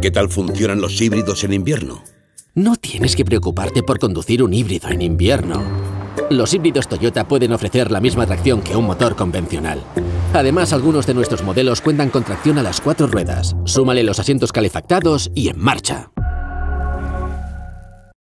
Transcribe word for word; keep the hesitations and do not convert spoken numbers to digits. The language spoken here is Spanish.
¿Qué tal funcionan los híbridos en invierno? No tienes que preocuparte por conducir un híbrido en invierno. Los híbridos Toyota pueden ofrecer la misma tracción que un motor convencional. Además, algunos de nuestros modelos cuentan con tracción a las cuatro ruedas. Súmale los asientos calefactados y en marcha.